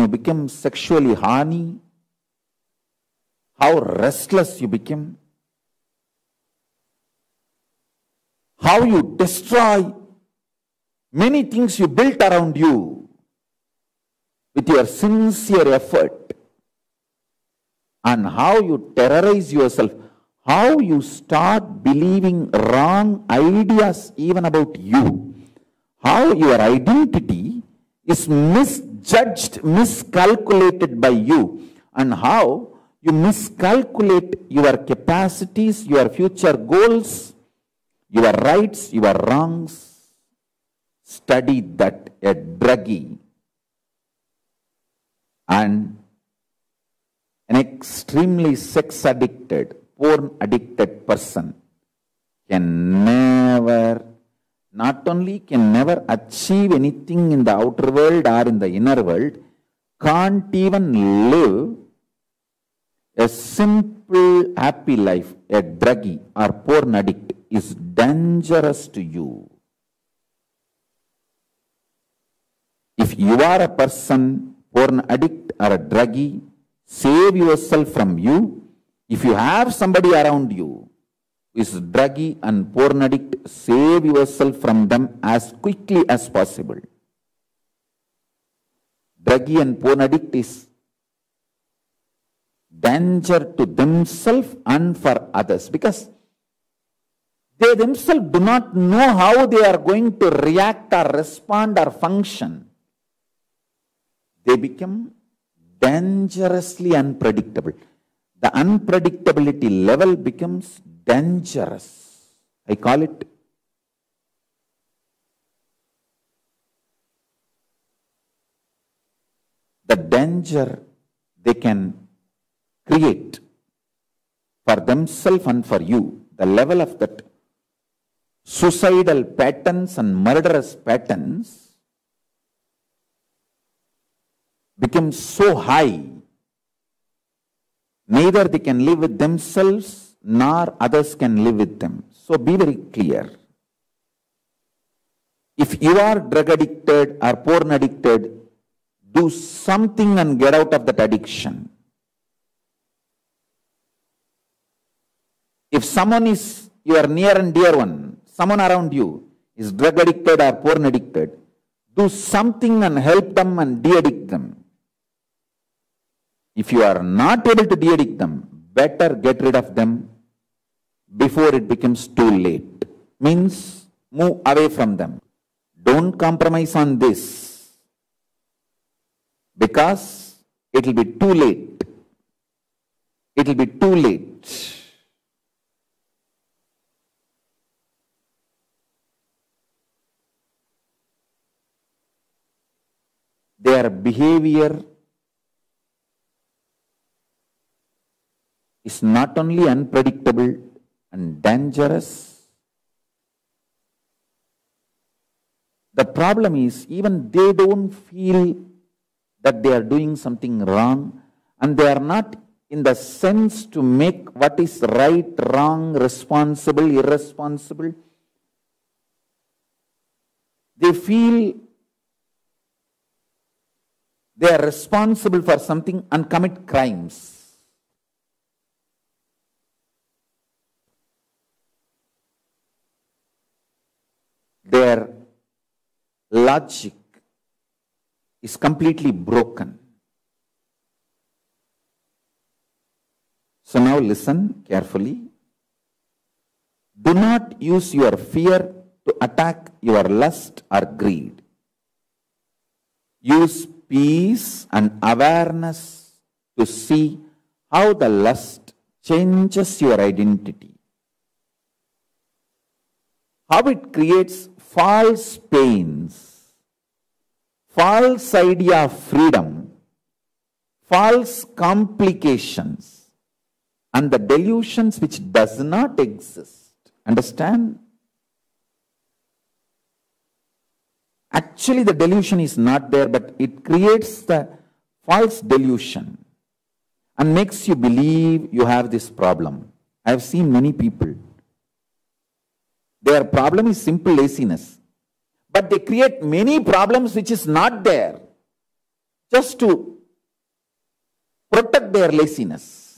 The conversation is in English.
you become sexually horny, how restless you become, how you destroy many things you built around you with your sincere effort, and how you terrorize yourself, how you start believing wrong ideas even about you, how your identity is misjudged, miscalculated by you, and how you miscalculate your capacities, your future goals, your rights, your wrongs. Study that a druggie and an extremely sex addicted, porn addicted person can never, not only can never achieve anything in the outer world or in the inner world, can't even live a simple happy life. A druggie or porn addict is dangerous to you. If you are a person, porn addict or a druggie, save yourself from you. If you have somebody around you who is druggie and porn addict, save yourself from them as quickly as possible. Druggie and porn addict is danger to themselves and for others, because they themselves do not know how they are going to react or respond or function. They become dangerously unpredictable. The unpredictability level becomes dangerous. I call it the danger they can create for themselves and for you. The level of that suicidal patterns and murderous patterns becomes so high, neither they can live with themselves nor others can live with them. So be very clear. If you are drug addicted or porn addicted, do something and get out of that addiction. If someone is your near and dear one, someone around you is drug addicted or porn addicted, do something and help them and de-addict them. If you are not able to de-addict them, better get rid of them before it becomes too late. Means move away from them. Don't compromise on this, because it will be too late. It will be too late. Their behavior is not only unpredictable and dangerous, the problem is even they don't feel that they are doing something wrong, and they are not in the sense to make what is right, wrong, responsible, irresponsible. They feel they are responsible for something and commit crimes. Their logic is completely broken. So now listen carefully. Do not use your fear to attack your lust or greed. Use peace and awareness to see how the lust changes your identity, how it creates false pains, false idea of freedom, false complications, and the delusions which does not exist. Understand? Actually, the delusion is not there, but it creates the false delusion and makes you believe you have this problem. I have seen many people. Their problem is simple laziness, but they create many problems which is not there just to protect their laziness.